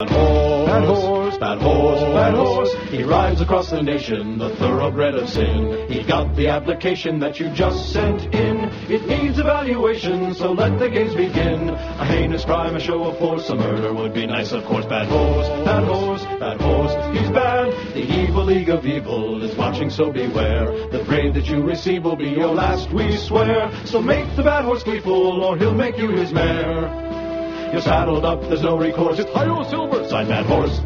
Bad horse, bad horse, bad horse, he rides across the nation, the thoroughbred of sin. He got the application that you just sent in. It needs evaluation, so let the games begin. A heinous crime, a show of force, a murder would be nice, of course. Bad horse, bad horse, bad horse, he's bad. The evil league of evil is watching, so beware. The grade that you receive will be your last, we swear. So make the bad horse gleeful, or he'll make you his mare. You're saddled up, there's no recourse. It's Hi-Yo Silver, sign Bad Horse.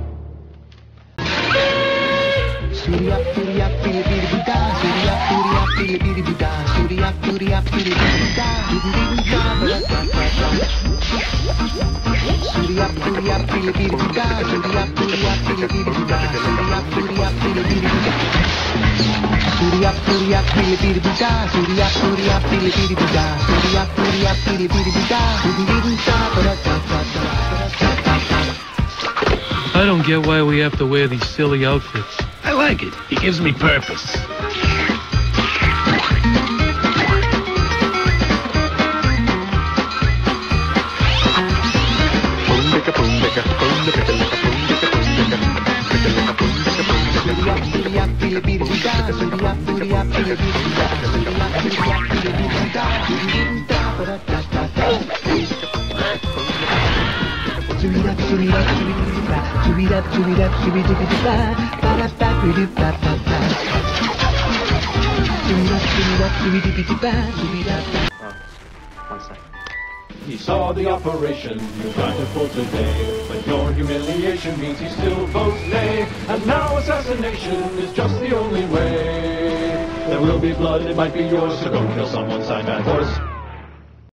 Surya pili pili buda, surya pili buda, surya pili buda, I don't get why we have to wear these silly outfits. I like it. It gives me purpose. He saw the operation you plentiful today, but your humiliation means he still votes nay. And now assassination is just the only way. There will be blood, it might be yours, so go kill someone, sign Bad Horse.